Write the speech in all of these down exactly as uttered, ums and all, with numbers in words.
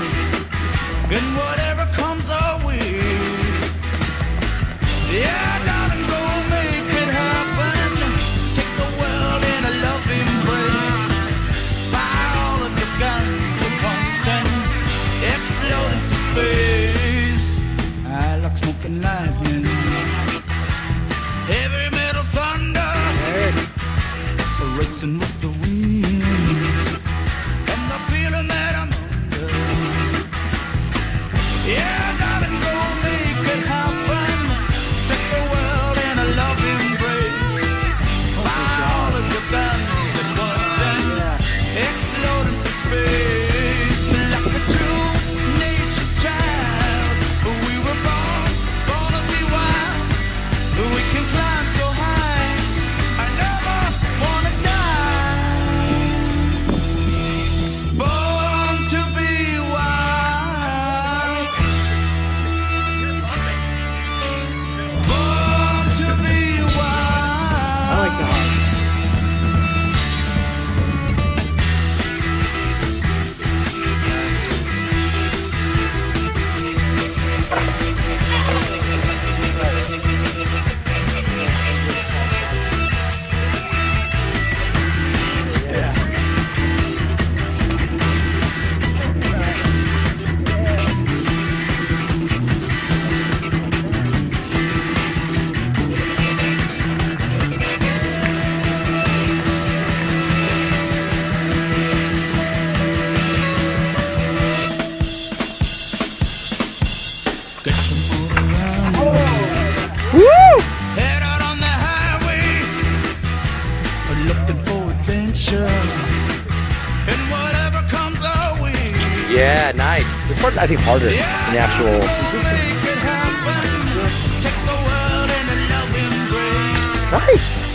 and whatever comes our way. Yeah, darling, go make it happen. Take the world in a loving embrace. Buy all of your guns and pumps and explode into space. I like smoking lightning, heavy metal thunder, hey. Racing with the yeah, nice. This part's, I think, harder than the actual. Nice.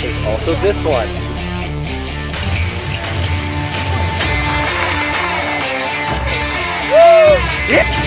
There's also this one. Woo! Yeah! Yep.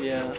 Yeah.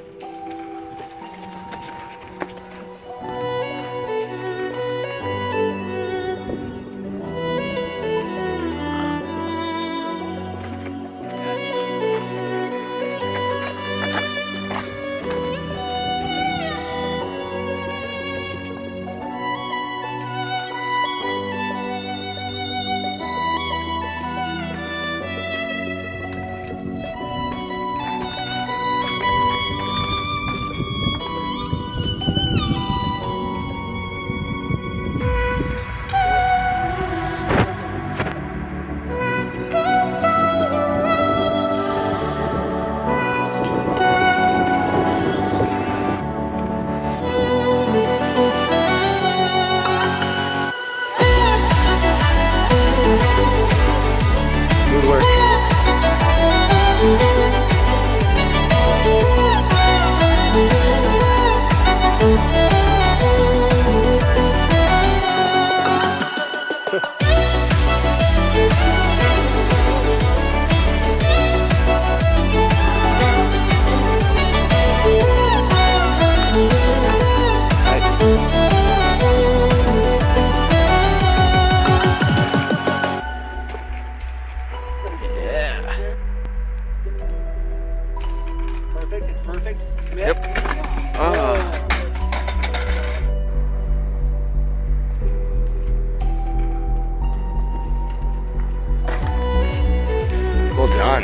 Perfect. Yep. Ah. Well done.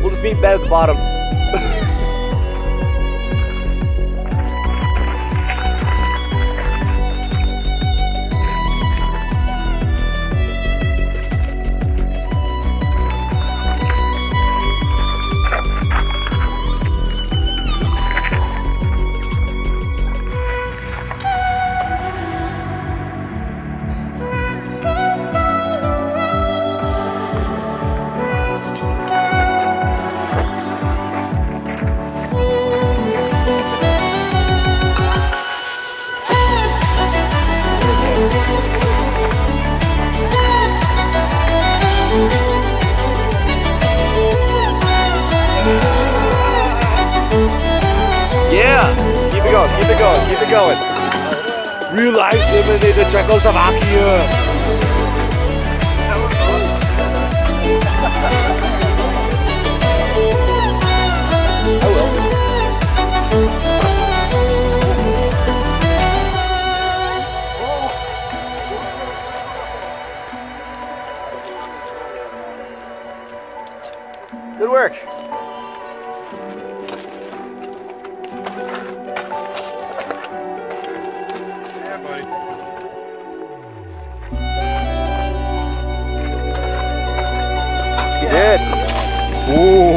We'll just meet Ben at the bottom. Keep it going, keep it going. Real life eliminated Czechoslovakia. I will. Good work. Good. Ooh.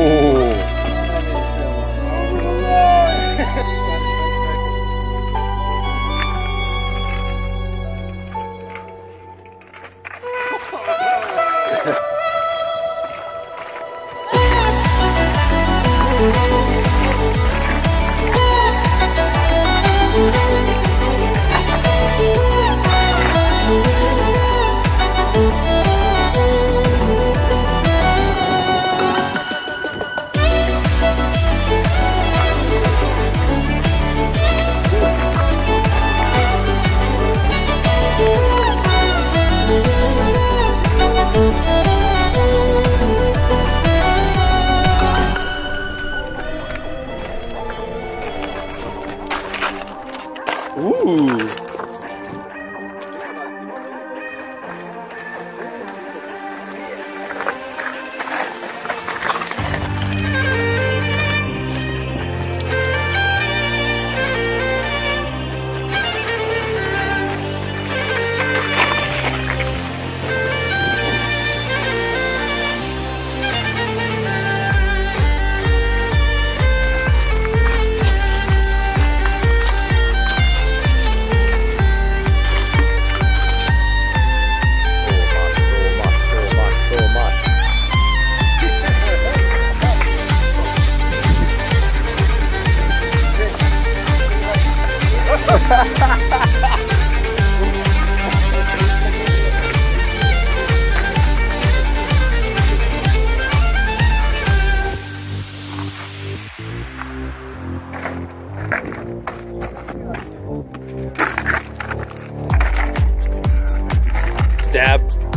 stab.